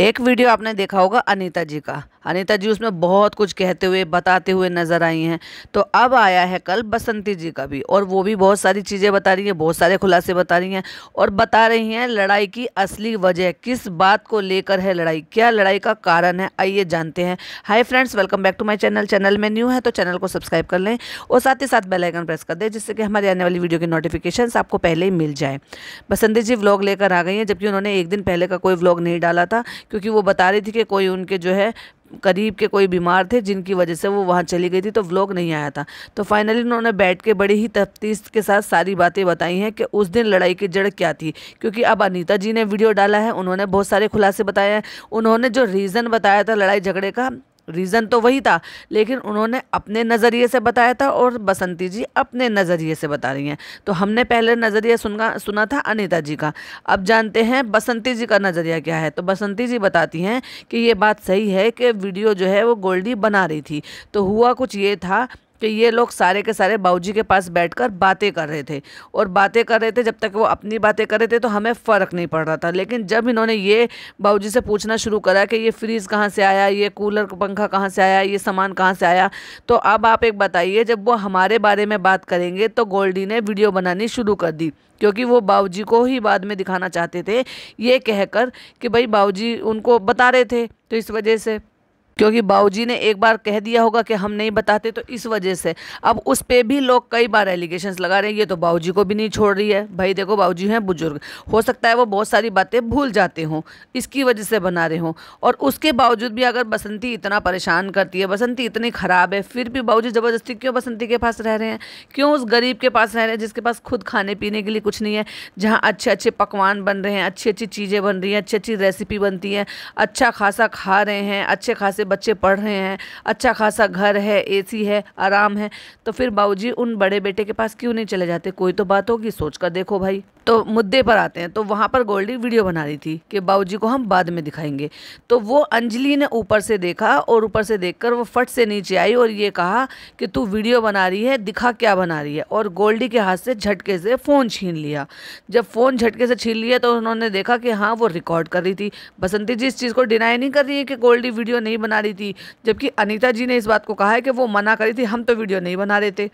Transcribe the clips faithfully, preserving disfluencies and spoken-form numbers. एक वीडियो आपने देखा होगा अनीता जी का। अनीता जी उसमें बहुत कुछ कहते हुए बताते हुए नज़र आई हैं। तो अब आया है कल बसंती जी का भी, और वो भी बहुत सारी चीज़ें बता रही हैं, बहुत सारे खुलासे बता रही हैं और बता रही हैं लड़ाई की असली वजह, किस बात को लेकर है लड़ाई, क्या लड़ाई का कारण है, आइए जानते हैं। Hi friends, welcome back to my channel. Channel में न्यू है तो चैनल को सब्सक्राइब कर लें और साथ ही साथ बेल आइकन प्रेस कर दें, जिससे कि हमारे आने वाली वीडियो की नोटिफिकेशन आपको पहले ही मिल जाए। बसंती जी व्लॉग लेकर आ गई हैं, जबकि उन्होंने एक दिन पहले का कोई व्लॉग नहीं डाला था, क्योंकि वो बता रही थी कि कोई उनके जो है करीब के कोई बीमार थे, जिनकी वजह से वो वहाँ चली गई थी, तो व्लॉग नहीं आया था। तो फाइनली उन्होंने बैठ के बड़ी ही तफ्तीश के साथ सारी बातें बताई हैं कि उस दिन लड़ाई की जड़ क्या थी, क्योंकि अब अनीता जी ने वीडियो डाला है, उन्होंने बहुत सारे खुलासे बताए हैं। उन्होंने जो रीज़न बताया था लड़ाई झगड़े का, रीज़न तो वही था, लेकिन उन्होंने अपने नज़रिए से बताया था और बसंती जी अपने नज़रिए से बता रही हैं। तो हमने पहले नज़रिया सुना सुना था अनीता जी का, अब जानते हैं बसंती जी का नज़रिया क्या है। तो बसंती जी बताती हैं कि ये बात सही है कि वीडियो जो है वो गोल्डी बना रही थी, तो हुआ कुछ ये था कि ये लोग सारे के सारे बाबूजी के पास बैठकर बातें कर रहे थे और बातें कर रहे थे। जब तक वो अपनी बातें कर रहे थे तो हमें फ़र्क नहीं पड़ रहा था, लेकिन जब इन्होंने ये बाबूजी से पूछना शुरू करा कि ये फ्रीज़ कहाँ से आया, ये कूलर पंखा कहाँ से आया, ये सामान कहाँ से आया, तो अब आप एक बताइए, जब वो हमारे बारे में बात करेंगे तो गोल्डी ने वीडियो बनानी शुरू कर दी, क्योंकि वो बाबूजी को ही बाद में दिखाना चाहते थे, ये कहकर कि भाई बाबूजी उनको बता रहे थे, तो इस वजह से, क्योंकि बाबूजी ने एक बार कह दिया होगा कि हम नहीं बताते, तो इस वजह से अब उस पे भी लोग कई बार एलिगेशंस लगा रहे हैं। ये तो बाबूजी को भी नहीं छोड़ रही है, भाई देखो बाबूजी हैं बुजुर्ग, हो सकता है वो बहुत सारी बातें भूल जाते हों, इसकी वजह से बना रहे हों। और उसके बावजूद भी अगर बसंती इतना परेशान करती है, बसंती इतनी ख़राब है, फिर भी बाबूजी ज़बरदस्ती क्यों बसंती के पास रह रहे हैं, क्यों उस गरीब के पास रह रहे हैं जिसके पास खुद खाने पीने के लिए कुछ नहीं है, जहाँ अच्छे अच्छे पकवान बन रहे हैं, अच्छी अच्छी चीज़ें बन रही हैं, अच्छी अच्छी रेसिपी बनती हैं, अच्छा खासा खा रहे हैं, अच्छे खासे बच्चे पढ़ रहे हैं, अच्छा खासा घर है, एसी है, आराम है, तो फिर बाबूजी उन बड़े बेटे के पास क्यों नहीं चले जाते, कोई तो बात होगी, सोच कर देखो भाई। तो मुद्दे पर आते हैं, तो वहाँ पर गोल्डी वीडियो बना रही थी कि बाबूजी को हम बाद में दिखाएंगे, तो वो अंजलि ने ऊपर से देखा और ऊपर से देखकर वो फट से नीचे आई और ये कहा कि तू वीडियो बना रही है, दिखा क्या बना रही है, और गोल्डी के हाथ से झटके से फ़ोन छीन लिया। जब फ़ोन झटके से छीन लिया तो उन्होंने देखा कि हाँ वो रिकॉर्ड कर रही थी। बसंती जी इस चीज़ को डिनाई नहीं कर रही है कि गोल्डी वीडियो नहीं बना रही थी, जबकि अनीता जी ने इस बात को कहा है कि वो मना करी थी, हम तो वीडियो नहीं बना रहे थे,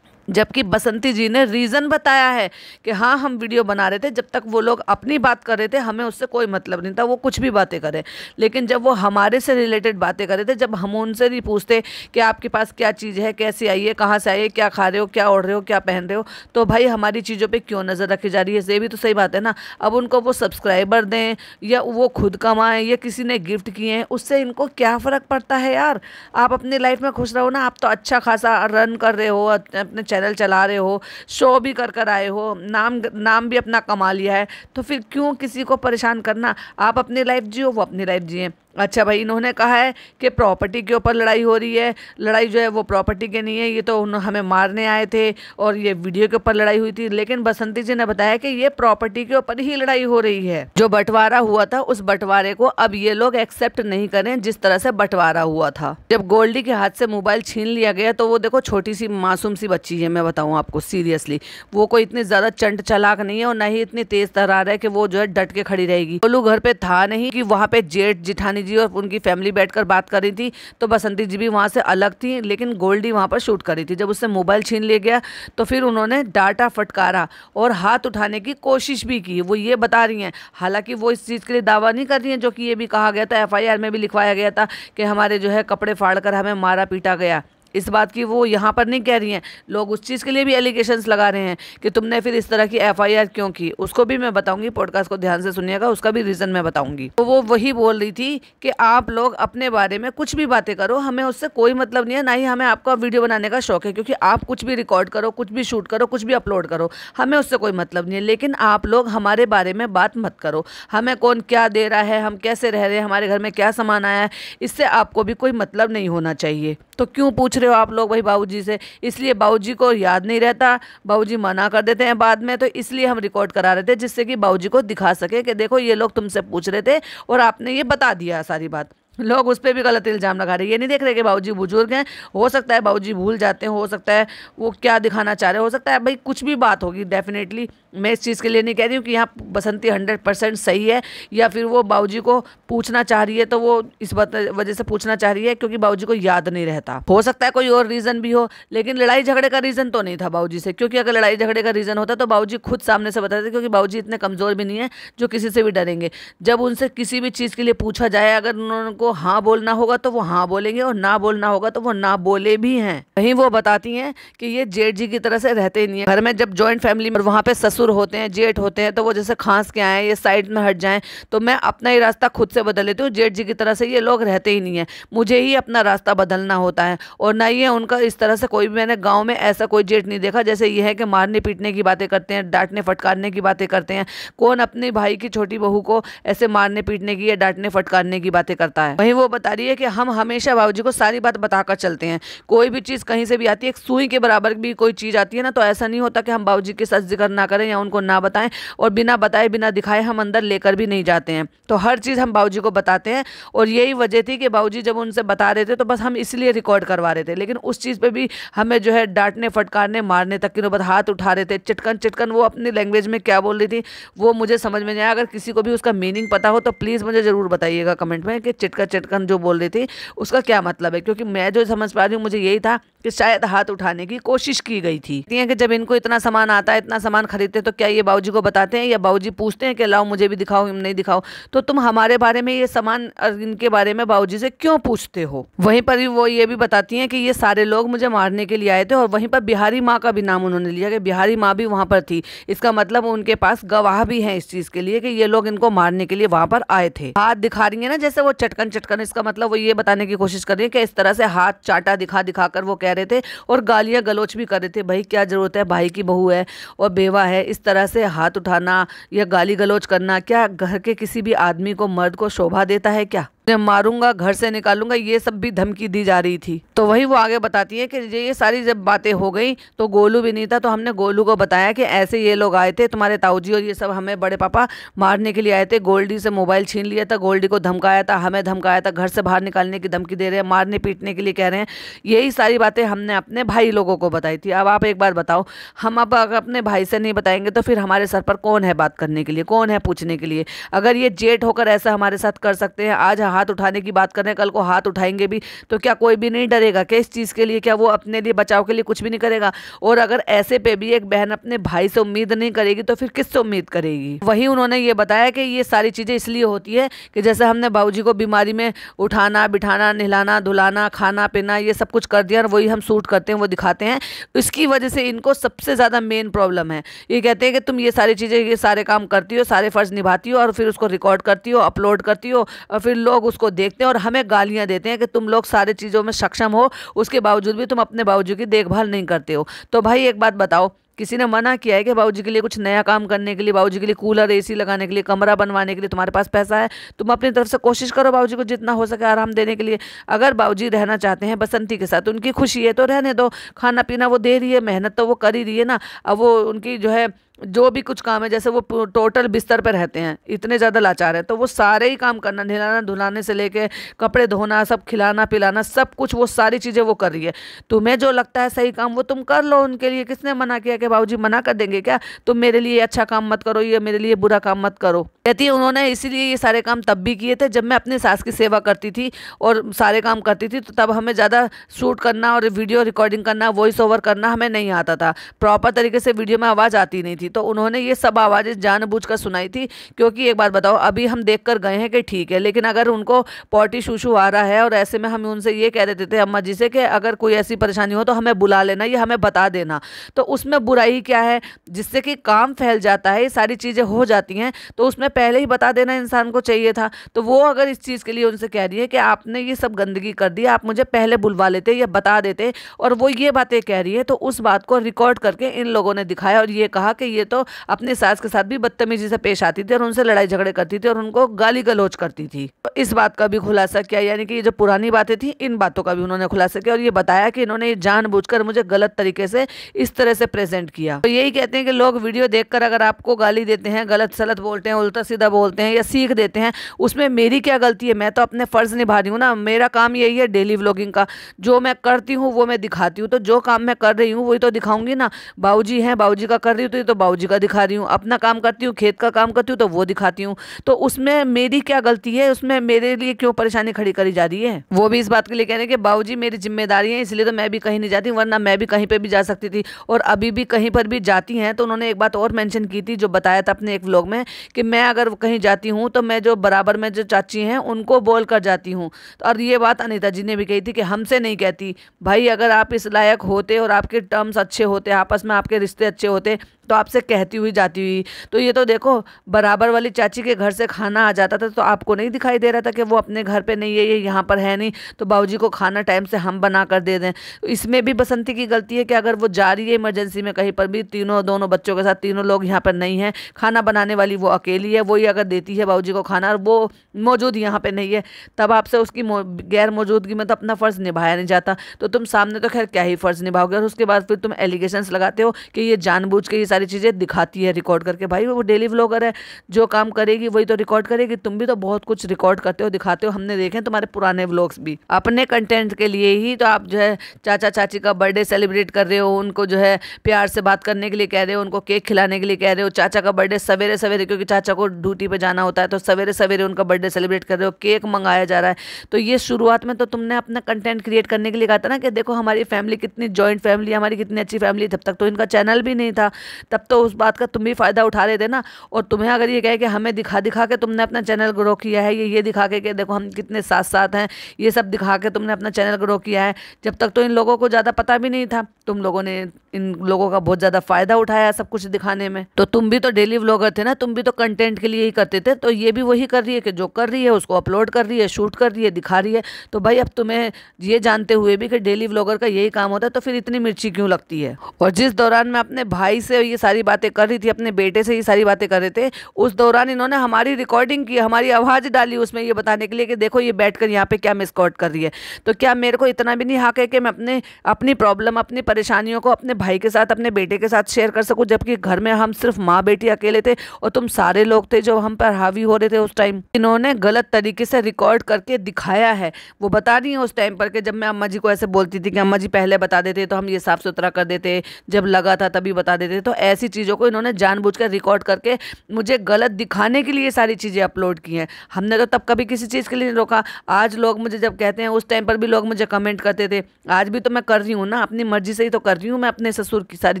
जबकि बसंती जी ने रीज़न बताया है कि हाँ हम वीडियो बना रहे थे, जब तक वो लोग अपनी बात कर रहे थे हमें उससे कोई मतलब नहीं था, वो कुछ भी बातें करें, लेकिन जब वो हमारे से रिलेटेड बातें कर रहे थे, जब हम उनसे नहीं पूछते कि आपके पास क्या चीज़ है, कैसे आई है, कहाँ से आई है, क्या खा रहे हो, क्या ओढ़ रहे हो, क्या पहन रहे हो, तो भाई हमारी चीज़ों पर क्यों नज़र रखी जा रही है, ये भी तो सही बात है ना। अब उनको वो सब्सक्राइबर दें या वो खुद कमाएँ या किसी ने गिफ्ट किए हैं, उससे इनको क्या फ़र्क पड़ता है यार, आप अपनी लाइफ में खुश रहो ना, आप तो अच्छा खासा रन कर रहे हो, अपने चैनल चला रहे हो, शो भी कर कर आए हो, नाम नाम भी अपना कमा लिया है, तो फिर क्यों किसी को परेशान करना, आप अपनी लाइफ जियो, वो अपनी लाइफ जिए। अच्छा भाई, इन्होंने कहा है कि प्रॉपर्टी के ऊपर लड़ाई हो रही है, लड़ाई जो है वो प्रॉपर्टी के नहीं है, ये तो उन्होंने हमें मारने आए थे और ये वीडियो के ऊपर लड़ाई हुई थी, लेकिन बसंती जी ने बताया कि ये प्रॉपर्टी के ऊपर ही लड़ाई हो रही है। जो बंटवारा हुआ था उस बंटवारे को अब ये लोग एक्सेप्ट नहीं करें, जिस तरह से बंटवारा हुआ था। जब गोल्डी के हाथ से मोबाइल छीन लिया गया तो वो देखो छोटी सी मासूम सी बच्ची है, मैं बताऊँ आपको सीरियसली, वो कोई इतनी ज़्यादा चंट चालाक नहीं है और ना ही इतनी तेज तरार है कि वो जो है डट के खड़ी रहेगी। गोलू घर पे था नहीं कि वहाँ पे जेठ जिठानी जी और उनकी फैमिली बैठकर बात कर रही थी, तो बसंती जी भी वहां से अलग थी, लेकिन गोल्डी वहां पर शूट कर रही थी। जब उससे मोबाइल छीन लिया गया तो फिर उन्होंने डांटा, फटकारा और हाथ उठाने की कोशिश भी की, वो ये बता रही हैं। हालांकि वो इस चीज़ के लिए दावा नहीं कर रही हैं, जो कि ये भी कहा गया था, एफ आई आर में भी लिखवाया गया था कि हमारे जो है कपड़े फाड़ कर हमें मारा पीटा गया, इस बात की वो यहाँ पर नहीं कह रही हैं। लोग उस चीज़ के लिए भी एलिगेशंस लगा रहे हैं कि तुमने फिर इस तरह की एफ आई आर क्यों की, उसको भी मैं बताऊंगी, पॉडकास्ट को ध्यान से सुनिएगा, उसका भी रीज़न मैं बताऊंगी। तो वो वही बोल रही थी कि आप लोग अपने बारे में कुछ भी बातें करो, हमें उससे कोई मतलब नहीं है, ना ही हमें आपका वीडियो बनाने का शौक है, क्योंकि आप कुछ भी रिकॉर्ड करो, कुछ भी शूट करो, कुछ भी अपलोड करो, हमें उससे कोई मतलब नहीं है, लेकिन आप लोग हमारे बारे में बात मत करो, हमें कौन क्या दे रहा है, हम कैसे रह रहे हैं, हमारे घर में क्या सामान आया है, इससे आपको भी कोई मतलब नहीं होना चाहिए। तो क्यों पूछ रहे हो आप लोग भाई बाबूजी से, इसलिए बाबूजी को याद नहीं रहता, बाबूजी मना कर देते हैं बाद में, तो इसलिए हम रिकॉर्ड करा रहे थे, जिससे कि बाबूजी को दिखा सके कि देखो ये लोग तुमसे पूछ रहे थे और आपने ये बता दिया सारी बात। लोग उस पर भी गलत इल्ज़ाम लगा रहे हैं। ये नहीं देख रहे कि बाबूजी बुजुर्ग हैं, हो सकता है बाबूजी भूल जाते हैं, हो सकता है वो क्या दिखाना चाह रहे हैं, हो सकता है भाई कुछ भी बात होगी। डेफिनेटली मैं इस चीज़ के लिए नहीं कह रही हूँ कि यहाँ बसंती हंड्रेड परसेंट सही है या फिर वो बाबूजी को पूछना चाह रही है तो वो इस वजह से पूछना चाह रही है क्योंकि बाबूजी को याद नहीं रहता। हो सकता है कोई और रीज़न भी हो, लेकिन लड़ाई झगड़े का रीज़न तो नहीं था बाबूजी से, क्योंकि अगर लड़ाई झगड़े का रीज़न होता तो बाबूजी खुद सामने से बताते, क्योंकि बाबूजी इतने कमज़ोर भी नहीं है जो किसी से भी डरेंगे। जब उनसे किसी भी चीज़ के लिए पूछा जाए, अगर उनको हाँ बोलना होगा तो वो हाँ बोलेंगे और ना बोलना होगा तो वो ना बोले भी हैं। वहीं वो बताती हैं कि ये जेठ जी की तरह से रहते नहीं है घर में। जब जॉइंट फैमिली में वहाँ पे ससुर होते हैं, जेठ होते हैं, तो वो जैसे खांस के आए, ये साइड में हट जाएं तो मैं अपना ही रास्ता खुद से बदल लेती हूँ। जेठ जी की तरह से ये लोग रहते ही नहीं है, मुझे ही अपना रास्ता बदलना होता है। और ना ये उनका इस तरह से कोई, मैंने गाँव में ऐसा कोई जेठ नहीं देखा। जैसे ये है कि मारने पीटने की बातें करते हैं, डांटने फटकारने की बातें करते हैं। कौन अपने भाई की छोटी बहू को ऐसे मारने पीटने की या डांटने फटकारने की बातें करता है। वहीं वो बता रही है कि हम हमेशा बाबूजी को सारी बात बताकर चलते हैं। कोई भी चीज़ कहीं से भी आती है, एक सुई के बराबर भी कोई चीज़ आती है ना, तो ऐसा नहीं होता कि हम बाबूजी के साथ जिक्र ना करें या उनको ना बताएं। और बिना बताए बिना दिखाए हम अंदर लेकर भी नहीं जाते हैं, तो हर चीज़ हम बाबूजी को बताते हैं। और यही वजह थी कि बाबूजी जब उनसे बता रहे थे तो बस हम इसलिए रिकॉर्ड करवा रहे थे, लेकिन उस चीज़ पर भी हमें जो है डांटने फटकारने मारने तक की नौबत, हाथ उठा रहे थे, चिटकन चिटकन वो अपनी लैंग्वेज में क्या बोल रही थी वो मुझे समझ में नहीं आया। अगर किसी को भी उसका मीनिंग पता हो तो प्लीज़ मुझे ज़रूर बताइएगा कमेंट में कि चिटका चिटकन जो बोल रही थी उसका क्या मतलब है, क्योंकि मैं जो समझ पा रही हूँ मुझे यही था कि शायद हाथ उठाने की कोशिश की गई थी। कि जब इनको इतना सामान आता है, इतना सामान खरीदते हैं, तो क्या ये बाबूजी को बताते हैं या बाबूजी पूछते हैं कि लाओ मुझे भी दिखाओ, नहीं दिखाओ तो तुम हमारे बारे में ये सामान इनके बारे में बाबूजी से क्यों पूछते हो। वहीं पर वो ये भी बताती हैं कि ये सारे लोग मुझे मारने के लिए आए थे। और वहीं पर बिहारी माँ का भी नाम उन्होंने लिया कि बिहारी माँ भी वहाँ पर थी, इसका मतलब उनके पास गवाह भी है इस चीज़ के लिए कि ये लोग इनको मारने के लिए वहाँ पर आए थे। हाथ दिखा रही है ना जैसे वो चटकन चटकन, इसका मतलब वो ये बताने की कोशिश कर रही है कि इस तरह से हाथ चाटा दिखा दिखा कर वो कह रहे थे और गालियां गलोच भी कर रहे थे। भाई क्या जरूरत है, भाई की बहू है और बेवा है, इस तरह से हाथ उठाना या गाली गलोच करना क्या घर के किसी भी आदमी को, मर्द को शोभा देता है क्या? मारूंगा, घर से निकालूंगा, ये सब भी धमकी दी जा रही थी। तो वही वो आगे बताती है कि ये सारी जब बातें हो गई तो गोलू भी नहीं था, तो हमने गोलू को बताया कि ऐसे ये लोग आए थे, तुम्हारे ताऊजी और ये सब हमें बड़े पापा मारने के लिए आए थे। गोल्डी से मोबाइल छीन लिया था, गोल्डी को धमकाया था, हमें धमकाया था, घर से बाहर निकालने की धमकी दे रहे हैं, मारने पीटने के लिए कह रहे हैं। यही सारी बातें हमने अपने भाई लोगों को बताई थी। अब आप एक बार बताओ, हम अब अपने भाई से नहीं बताएंगे तो फिर हमारे सर पर कौन है बात करने के लिए, कौन है पूछने के लिए? अगर ये जेठ होकर ऐसा हमारे साथ कर सकते हैं, आज हाथ उठाने की बात कर रहे हैं, कल को हाथ उठाएंगे भी, तो क्या कोई भी नहीं डरेगा क्या इस चीज़ के लिए? क्या वो अपने लिए बचाव के लिए कुछ भी नहीं करेगा? और अगर ऐसे पे भी एक बहन अपने भाई से उम्मीद नहीं करेगी तो फिर किससे उम्मीद करेगी? वहीं उन्होंने ये बताया कि ये सारी चीज़ें इसलिए होती है कि जैसे हमने बाबूजी को बीमारी में उठाना बिठाना, नहलाना धुलाना, खाना पीना, ये सब कुछ कर दिया और वही हम सूट करते हैं, वो दिखाते हैं। इसकी वजह से इनको सबसे ज़्यादा मेन प्रॉब्लम है। ये कहते हैं कि तुम ये सारी चीज़ें, ये सारे काम करती हो, सारे फर्ज निभाती हो और फिर उसको रिकॉर्ड करती हो, अपलोड करती हो और फिर लोग उसको देखते हैं और हमें गालियां देते हैं कि तुम लोग सारे चीज़ों में सक्षम हो, उसके बावजूद भी तुम अपने बाबूजी की देखभाल नहीं करते हो। तो भाई एक बात बताओ, किसी ने मना किया है कि बाबूजी के लिए कुछ नया काम करने के लिए, बाबूजी के लिए कूलर, एसी लगाने के लिए, कमरा बनवाने के लिए तुम्हारे पास पैसा है? तुम अपनी तरफ से कोशिश करो बाबूजी को जितना हो सके आराम देने के लिए। अगर बाबूजी रहना चाहते हैं बसंती के साथ, उनकी खुशी है तो रहने दो, खाना पीना वो दे रही है, मेहनत तो वो कर ही रही है ना। अब वो उनकी जो है जो भी कुछ काम है, जैसे वो टोटल बिस्तर पर रहते हैं, इतने ज़्यादा लाचार हैं, तो वो सारे ही काम करना, नहलाना धुलाने से लेके कपड़े धोना, सब खिलाना पिलाना, सब कुछ वो सारी चीज़ें वो कर रही है। तुम्हें जो लगता है सही काम वो तुम कर लो उनके लिए। किसने मना किया कि बाबूजी मना कर देंगे क्या, तुम मेरे लिए अच्छा काम मत करो, ये मेरे लिए बुरा काम मत करो? कहती है उन्होंने इसीलिए ये सारे काम तब भी किए थे जब मैं अपनी सास की सेवा करती थी और सारे काम करती थी, तो तब हमें ज़्यादा शूट करना और वीडियो रिकॉर्डिंग करना, वॉइस ओवर करना हमें नहीं आता था, प्रॉपर तरीके से वीडियो में आवाज़ आती नहीं थी। तो उन्होंने ये सब आवाज़ें जानबूझकर सुनाई थी, क्योंकि एक बात बताओ, अभी हम देखकर गए हैं कि ठीक है, लेकिन अगर उनको पॉटी शूशू आ रहा है और ऐसे में हम उनसे ये कह देते थे अम्मा जी से कि अगर कोई ऐसी परेशानी हो तो हमें बुला लेना या हमें बता देना, तो उसमें बुराई क्या है? जिससे कि काम फैल जाता है, ये सारी चीज़ें हो जाती हैं, तो उसमें पहले ही बता देना इंसान को चाहिए था। तो वो अगर इस चीज़ के लिए उनसे कह रही है कि आपने ये सब गंदगी कर दी, आप मुझे पहले बुलवा लेते या बता देते, और वो ये बातें कह रही है, तो उस बात को रिकॉर्ड करके इन लोगों ने दिखाया और ये कहा कि ये ये तो अपने सास के साथ भी बदतमीजी से पेश आती थी और उनसे लड़ाई झगड़े करती थी और उनको गाली गलौज करती थी। तो इस बात का भी खुलासा किया, यानी कि ये जो पुरानी बातें थी इन बातों का भी उन्होंने खुलासा किया और ये बताया कि इन्होंने जानबूझकर मुझे गलत तरीके से इस तरह से प्रेजेंट किया। तो यही कहते हैं कि लोग वीडियो देखकर अगर आपको गाली देते हैं, गलत सलत बोलते हैं, उल्टा सीधा बोलते हैं या सीख देते हैं, उसमें मेरी क्या गलती है? मैं तो अपने फर्ज निभा रही हूँ ना। मेरा काम यही है डेली व्लॉगिंग का, जो मैं करती हूँ वो मैं दिखाती हूँ, तो जो काम मैं कर रही हूँ वही तो दिखाऊंगी ना। बाबूजी हैं, बाबूजी का कर रही हूँ तो ये तो बाबूजी का दिखा रही हूँ। अपना काम करती हूँ, खेत का काम करती हूँ तो वो दिखाती हूँ, तो उसमें मेरी क्या गलती है? उसमें मेरे लिए क्यों परेशानी खड़ी करी जा रही है? वो भी इस बात के लिए कह रहे हैं कि बाबूजी मेरी जिम्मेदारी है, इसलिए तो मैं भी कहीं नहीं जाती, वरना मैं भी कहीं पर भी जा सकती थी और अभी भी कहीं पर भी जाती हैं। तो उन्होंने एक बात और मैंशन की थी, जो बताया था अपने एक व्लॉग में कि मैं अगर कहीं जाती हूँ तो मैं जो बराबर में जो चाची हैं उनको बोल कर जाती हूँ। और ये बात अनीता जी ने भी कही थी कि हमसे नहीं कहती। भाई अगर आप इस लायक होते और आपके टर्म्स अच्छे होते, आपस में आपके रिश्ते अच्छे होते, तो आपसे कहती हुई जाती हुई। तो ये तो देखो बराबर वाली चाची के घर से खाना आ जाता था तो आपको नहीं दिखाई दे रहा था कि वो अपने घर पे नहीं है, ये यहाँ पर है नहीं, तो बाबूजी को खाना टाइम से हम बना कर दे दें। इसमें भी बसंती की गलती है कि अगर वो जा रही है इमरजेंसी में कहीं पर भी, तीनों दोनों बच्चों के साथ, तीनों लोग यहाँ पर नहीं है, खाना बनाने वाली वो अकेली है, वही अगर देती है बाबूजी को खाना और वो मौजूद यहाँ पर नहीं है, तब आपसे उसकी गैर मौजूदगी में तो अपना फ़र्ज़ निभाया नहीं जाता। तो तुम सामने तो खैर क्या ही फ़र्ज़ निभाओगे। और उसके बाद फिर तुम एलिगेशंस लगाते हो कि ये जानबूझ के ये चीजें दिखाती है रिकॉर्ड करके। भाई वो डेली व्लॉगर है, जो काम करेगी वही तो रिकॉर्ड करेगी। तुम भी तो बहुत कुछ रिकॉर्ड करते हो, दिखाते हो, हमने देखे तुम्हारे पुराने व्लॉग्स भी। अपने कंटेंट के लिए ही तो आप जो है चाचा चाची का बर्थडे सेलिब्रेट कर रहे हो, उनको जो है प्यार से बात करने के लिए कह रहे हो, उनको केक खिलाने के लिए कह रहे हो, चाचा का बर्थडे सवेरे सवेरे, क्योंकि चाचा को ड्यूटी पर जाना होता है, तो सवेरे सवेरे उनका बर्थडे सेलिब्रेट कर रहे हो, केक मंगाया जा रहा है। तो ये शुरुआत में तो तुमने अपना कंटेंट क्रिएट करने के लिए कहा था ना कि देखो हमारी फैमिली कितनी जॉइंट फैमिली, हमारी कितनी अच्छी फैमिली। जब तक तो इनका चैनल भी नहीं था तब तो उस बात का तुम भी फ़ायदा उठा रहे थे ना। और तुम्हें अगर ये कहे कि हमें दिखा दिखा के तुमने अपना चैनल ग्रो किया है, ये ये दिखा के कि देखो हम कितने साथ साथ हैं, ये सब दिखा के तुमने अपना चैनल ग्रो किया है, जब तक तो इन लोगों को ज़्यादा पता भी नहीं था। तुम लोगों ने इन लोगों का बहुत ज़्यादा फ़ायदा उठाया सब कुछ दिखाने में। तो तुम भी तो डेली व्लॉगर थे ना, तुम भी तो कंटेंट के लिए ही करते थे। तो ये भी वही कर रही है कि जो कर रही है उसको अपलोड कर रही है, शूट कर रही है, दिखा रही है। तो भाई अब तुम्हें ये जानते हुए भी कि डेली व्लॉगर का यही काम होता है, तो फिर इतनी मिर्ची क्यों लगती है? और जिस दौरान मैं अपने भाई से ये सारी बातें कर रही थी, अपने बेटे से ये सारी बातें कर रहे थे, उस दौरान इन्होंने हमारी रिकॉर्डिंग की, हमारी आवाज़ डाली उसमें, ये बताने के लिए कि देखो ये बैठ कर यहाँ पर क्या मिसकॉट कर रही है। तो क्या मेरे को इतना भी नहीं हक है कि मैं अपने अपनी प्रॉब्लम, अपनी परेशानियों को अपने भाई के साथ, अपने बेटे के साथ शेयर कर सकूं, जबकि घर में हम सिर्फ माँ बेटी अकेले थे और तुम सारे लोग थे जो हम पर हावी हो रहे थे उस टाइम। इन्होंने गलत तरीके से रिकॉर्ड करके दिखाया है। वो बता रही हैं उस टाइम पर कि जब मैं अम्मा जी को ऐसे बोलती थी कि अम्मा जी पहले बता देते तो हम ये साफ़ सुथरा कर देते, जब लगा था तभी बता देते। तो ऐसी चीज़ों को इन्होंने जानबूझकर रिकॉर्ड करके मुझे गलत दिखाने के लिए सारी चीज़ें अपलोड की हैं। हमने तो तब कभी किसी चीज़ के लिए नहीं रोका। आज लोग मुझे जब कहते हैं, उस टाइम पर भी लोग मुझे कमेंट करते थे, आज भी तो मैं कर रही हूँ ना, अपनी मर्जी से ही तो कर रही हूँ मैं अपने ससुर की सारी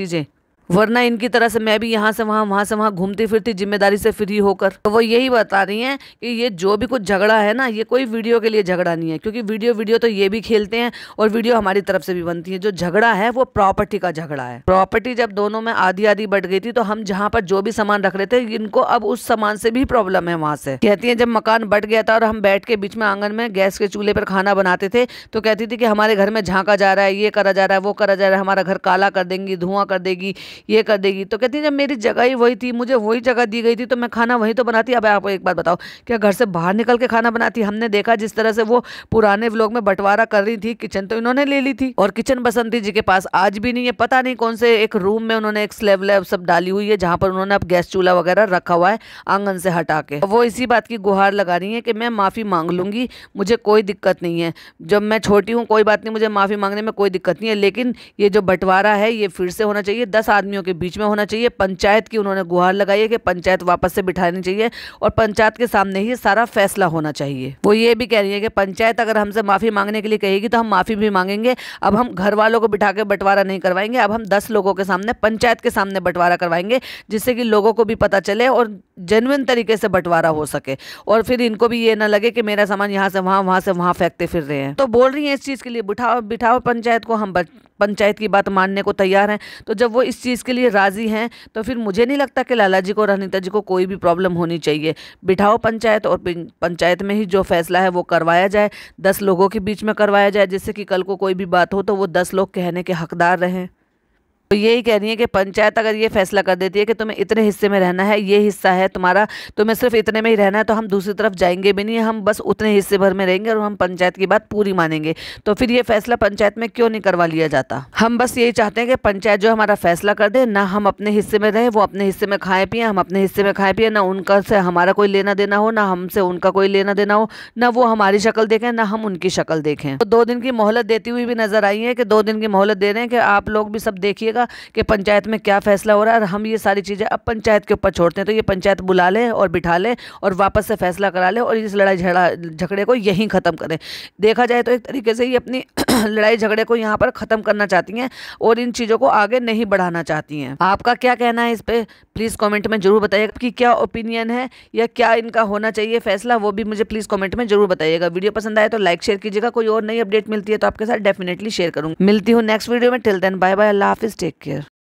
चीज़ें, वरना इनकी तरह से मैं भी यहाँ से वहाँ, वहाँ से वहाँ घूमती फिरती जिम्मेदारी से फ्री होकर। तो वो यही बता रही हैं कि ये जो भी कुछ झगड़ा है ना, ये कोई वीडियो के लिए झगड़ा नहीं है, क्योंकि वीडियो वीडियो तो ये भी खेलते हैं और वीडियो हमारी तरफ से भी बनती है। जो झगड़ा है वो प्रॉपर्टी का झगड़ा है। प्रॉपर्टी जब दोनों में आधी आधी बट गई थी तो हम जहाँ पर जो भी सामान रख रहे थे, इनको अब उस सामान से भी प्रॉब्लम है वहाँ से। कहती है जब मकान बट गया था और हम बैठ के बीच में आंगन में गैस के चूल्हे पर खाना बनाते थे, तो कहती थी कि हमारे घर में झांका जा रहा है, ये करा जा रहा है, वो करा जा रहा है, हमारा घर काला कर देंगी, धुआं कर देगी, ये कर देगी। तो कहती है जब मेरी जगह ही वही थी, मुझे वही जगह दी गई थी, तो मैं खाना वहीं तो बनाती। अब आपको एक बात बताओ, क्या घर से बाहर निकल के खाना बनाती? हमने देखा जिस तरह से वो पुराने व्लॉग में बंटवारा कर रही थी, किचन तो इन्होंने ले ली थी और किचन बसंती जी के पास आज भी नहीं है। पता नहीं कौन से एक रूम में उन्होंने एक स्लैब वैब सब डाली हुई है, जहाँ पर उन्होंने अब गैस चूल्हा वगैरह रखा हुआ है आंगन से हटा के। वो इसी बात की गुहार लगा रही है कि मैं माफ़ी मांग लूँगी, मुझे कोई दिक्कत नहीं है, जब मैं छोटी हूँ कोई बात नहीं, मुझे माफ़ी मांगने में कोई दिक्कत नहीं है, लेकिन ये जो बंटवारा है ये फिर से होना चाहिए, दस आदमियों के बीच में होना चाहिए। पंचायत की उन्होंने गुहार लगाई है कि पंचायत वापस से बिठानी चाहिए और पंचायत के सामने ही सारा फैसला होना चाहिए। वो ये भी कह रही है कि पंचायत अगर हमसे माफ़ी मांगने के लिए कहेगी तो हम माफ़ी भी मांगेंगे। अब हम घर वालों को बिठा के बंटवारा नहीं करवाएंगे, अब हम दस लोगों के सामने, पंचायत के सामने बंटवारा करवाएंगे, जिससे कि लोगों को भी पता चले और जेन्युइन तरीके से बंटवारा हो सके और फिर इनको भी ये ना लगे कि मेरा सामान यहाँ से वहाँ, वहाँ से वहाँ फेंकते फिर रहे हैं। तो बोल रही हैं इस चीज़ के लिए बिठाओ बिठाओ पंचायत को, हम पंचायत की बात मानने को तैयार हैं। तो जब वो इस चीज़ के लिए राज़ी हैं तो फिर मुझे नहीं लगता कि लाला जी को और अनीता जी को कोई भी प्रॉब्लम होनी चाहिए। बिठाओ पंचायत और पंचायत में ही जो फैसला है वो करवाया जाए, दस लोगों के बीच में करवाया जाए, जिससे कि कल को कोई भी बात हो तो वो दस लोग कहने के हकदार रहें। तो यही कह रही है कि पंचायत अगर ये फैसला कर देती है कि तुम्हें इतने हिस्से में रहना है, ये हिस्सा है तुम्हारा, तुम्हें सिर्फ इतने में ही रहना है, तो हम दूसरी तरफ जाएंगे भी नहीं, हम बस उतने हिस्से भर में रहेंगे और हम पंचायत की बात पूरी मानेंगे, तो फिर ये फैसला पंचायत में क्यों नहीं करवा लिया जाता। हम बस यही चाहते हैं कि पंचायत जो हमारा फैसला कर दे ना, हम अपने हिस्से में रहें, वो अपने हिस्से में खाएं पिए, हम अपने हिस्से में खाएं पिए, ना उनका से हमारा कोई लेना देना हो, ना हमसे उनका कोई लेना देना हो, ना वो हमारी शक्ल देखें ना हम उनकी शक्ल देखें। तो दो दिन की मोहलत देती हुई भी नजर आई है कि दो दिन की मोहलत दे रहे हैं कि आप लोग भी सब देखिएगा कि पंचायत में क्या फैसला हो रहा है, और हम ये सारी चीज़ें अब पंचायत के ऊपर छोड़ते हैं, तो ये पंचायत बुला लें और बिठा लें और वापस से फैसला करा लें और इस लड़ाई झगड़े को यहीं ख़त्म करें। देखा जाए तो एक तरीके से ये अपनी लड़ाई झगड़े को यहाँ पर ख़त्म करना चाहती हैं और इन चीज़ों को आगे नहीं बढ़ाना चाहती हैं। आपका क्या कहना है इस पर प्लीज़ कॉमेंट में ज़रूर बताइएगा कि क्या ओपिनियन है या क्या इनका होना चाहिए फैसला, वो भी मुझे प्लीज़ कॉमेंट में ज़रूर बताइएगा। वीडियो पसंद आए तो लाइक शेयर कीजिएगा, कोई और नई अपडेट मिलती है तो आपके साथ डेफिनेटली शेयर करूँगी। मिलती हूँ नेक्स्ट वीडियो में, टिल देन बाय बाय, अल्लाह हाफिज़, टेक केयर।